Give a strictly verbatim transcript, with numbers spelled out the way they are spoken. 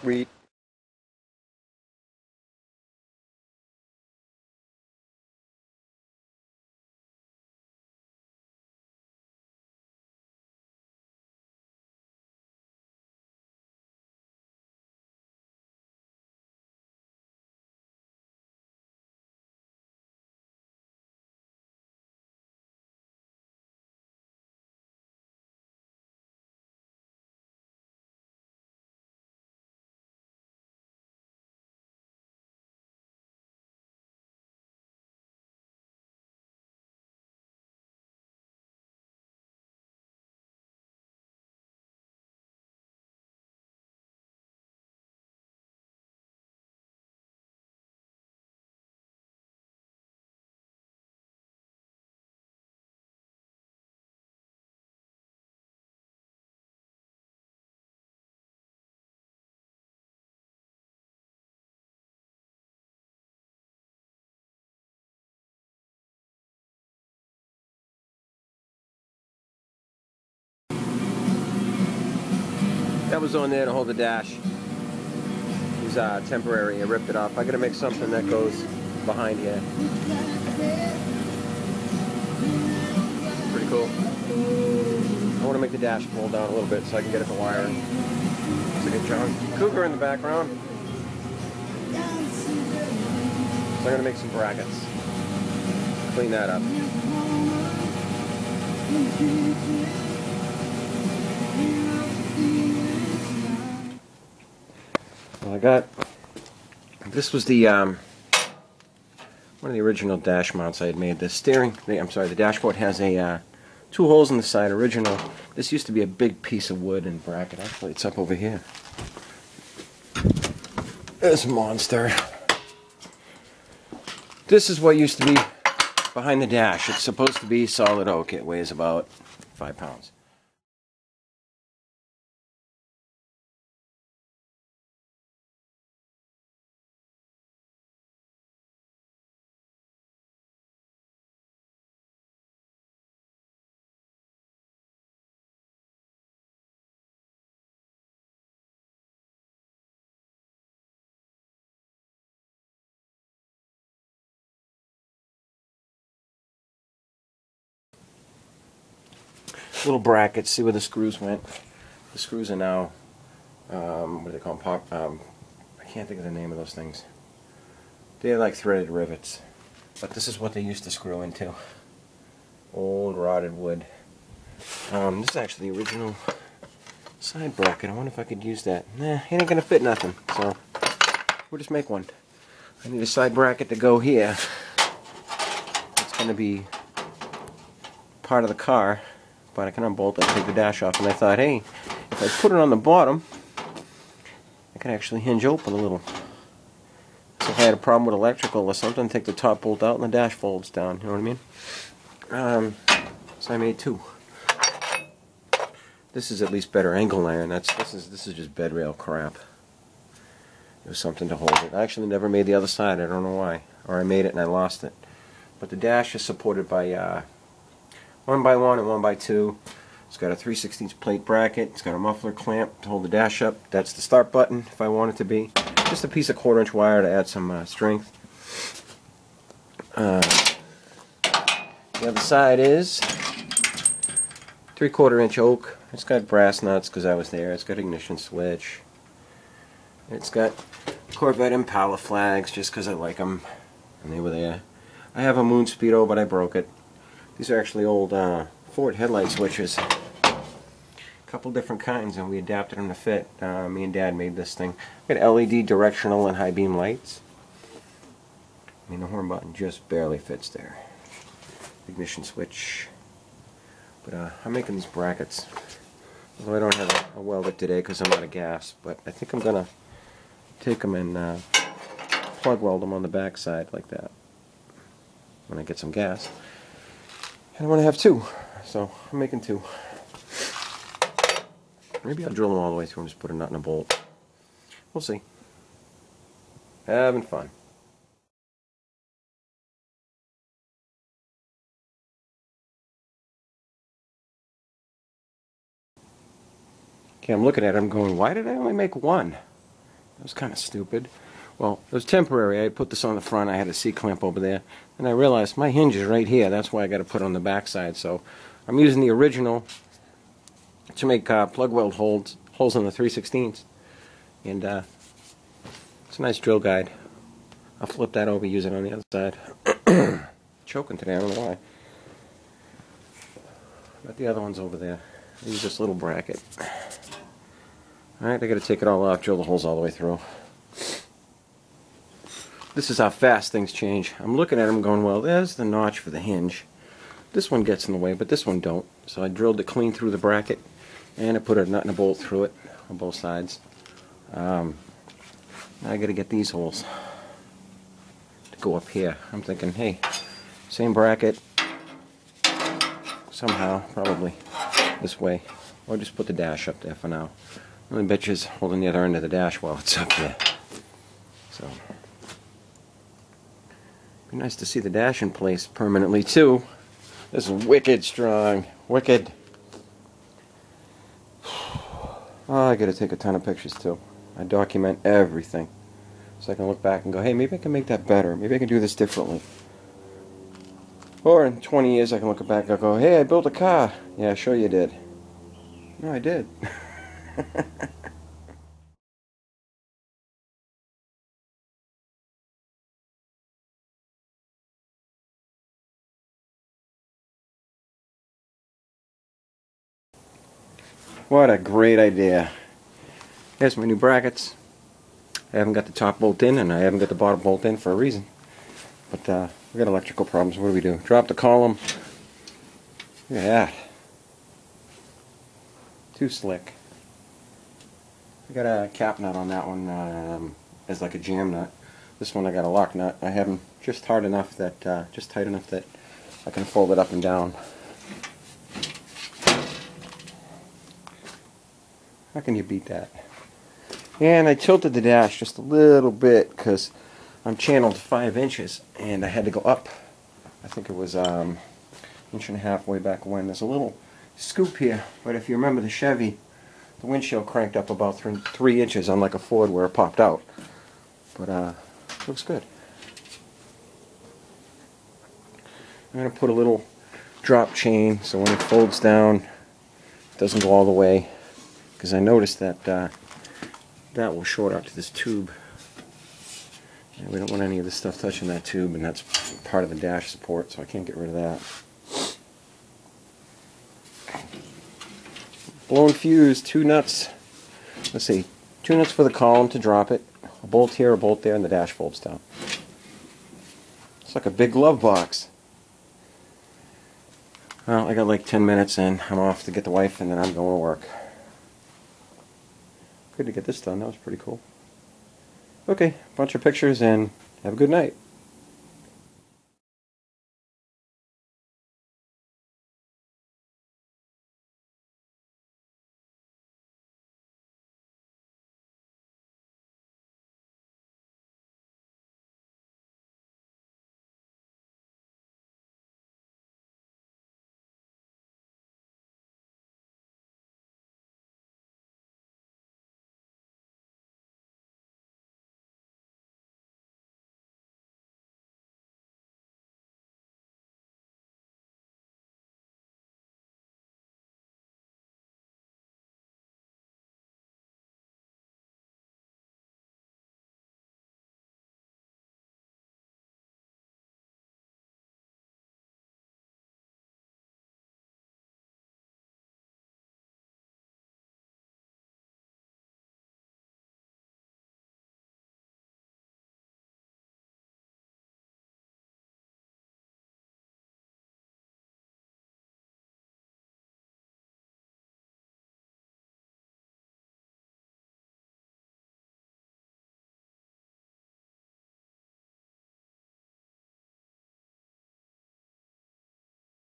street. That was on there to hold the dash. It was uh, temporary, I ripped it off. I gotta make something that goes behind here. Pretty cool. I wanna make the dash pull down a little bit so I can get at the wiring. It's a good John Cougar in the background. So I'm gonna make some brackets. Clean that up. I got, this was the, um, one of the original dash mounts I had made. The steering, the, I'm sorry, the dashboard has a, uh, two holes in the side, original. This used to be a big piece of wood and bracket. Actually, it's up over here. This monster. This is what used to be behind the dash. It's supposed to be solid oak. It weighs about five pounds. Little brackets, see where the screws went. The screws are now, um, what do they call them? Pop, um, I can't think of the name of those things. They're like threaded rivets. But this is what they used to screw into. Old rotted wood. Um, this is actually the original side bracket. I wonder if I could use that. Nah, it ain't gonna fit nothing, so we'll just make one. I need a side bracket to go here. It's gonna be part of the car. But I can unbolt it and take the dash off, and I thought, hey, if I put it on the bottom, I could actually hinge open a little. So if I had a problem with electrical or something, take the top bolt out and the dash folds down, you know what I mean? Um, so I made two. This is at least better angle iron. That's this is this is just bed rail crap. It was something to hold it. I actually never made the other side, I don't know why. Or I made it and I lost it. But the dash is supported by uh one by one and one by two. It's got a three sixteenths plate bracket. It's got a muffler clamp to hold the dash up. That's the start button if I want it to be. Just a piece of quarter inch wire to add some uh, strength. Uh, the other side is three quarter inch oak. It's got brass nuts because I was there. It's got ignition switch. It's got Corvette Impala flags just because I like them and they were there. I have a moon speedo but I broke it. These are actually old uh, Ford headlight switches, a couple different kinds, and we adapted them to fit. Uh, me and Dad made this thing. Got L E D directional and high beam lights. I mean, the horn button just barely fits there. Ignition switch. But uh, I'm making these brackets. Although I don't have a, a welder today because I'm out of gas, but I think I'm gonna take them and uh, plug weld them on the back side like that when I get some gas. I want to have two, so I'm making two. Maybe I'll drill them all the way through and just put a nut in a bolt. We'll see. Having fun. Okay, I'm looking at it, I'm going, why did I only make one? It was kind of stupid. Well, it was temporary. I put this on the front. I had a C-clamp over there. And I realized my hinge is right here. That's why I got to put it on the back side. So I'm using the original to make uh, plug weld holes, holes on the three sixteenths. And uh, it's a nice drill guide. I'll flip that over, use it on the other side. Choking today, I don't know why. But the other one's over there. I use this little bracket. Alright, I gotta take it all off, drill the holes all the way through. This is how fast things change. I'm looking at them going, well, there's the notch for the hinge. This one gets in the way, but this one don't. So I drilled it clean through the bracket, and I put a nut and a bolt through it on both sides. Um, now I gotta get these holes to go up here. I'm thinking, hey, same bracket, somehow, probably this way, or just put the dash up there for now. The only bitch is holding the other end of the dash while it's up there. So, be nice to see the dash in place permanently too. This is wicked strong, wicked. Oh, I gotta take a ton of pictures too. I document everything so I can look back and go, hey, maybe I can make that better. Maybe I can do this differently. Or in twenty years I can look back and go, hey, I built a car. Yeah, sure you did. No, I did. What a great idea. Here's my new brackets. I haven't got the top bolt in and I haven't got the bottom bolt in for a reason. But uh, we got electrical problems. What do we do? Drop the column. Look at that. Too slick. I got a cap nut on that one um, as like a jam nut. This one I got a lock nut. I have them just hard enough that, uh, just tight enough that I can fold it up and down. How can you beat that? And I tilted the dash just a little bit because I'm channeled five inches and I had to go up. I think it was um, inch and a half way back when. There's a little scoop here, but if you remember the Chevy, the windshield cranked up about three, three inches on like a Ford where it popped out. But uh, looks good. I'm going to put a little drop chain so when it folds down, it doesn't go all the way. Because I noticed that uh, that will short out to this tube. And we don't want any of this stuff touching that tube, and that's part of the dash support, so I can't get rid of that. Blown fuse, two nuts. Let's see, two nuts for the column to drop it. A bolt here, a bolt there, and the dash folds down. It's like a big glove box. Well, I got like ten minutes in. I'm off to get the wife, and then I'm going to work. Good to get this done. That was pretty cool. Okay, bunch of pictures and have a good night.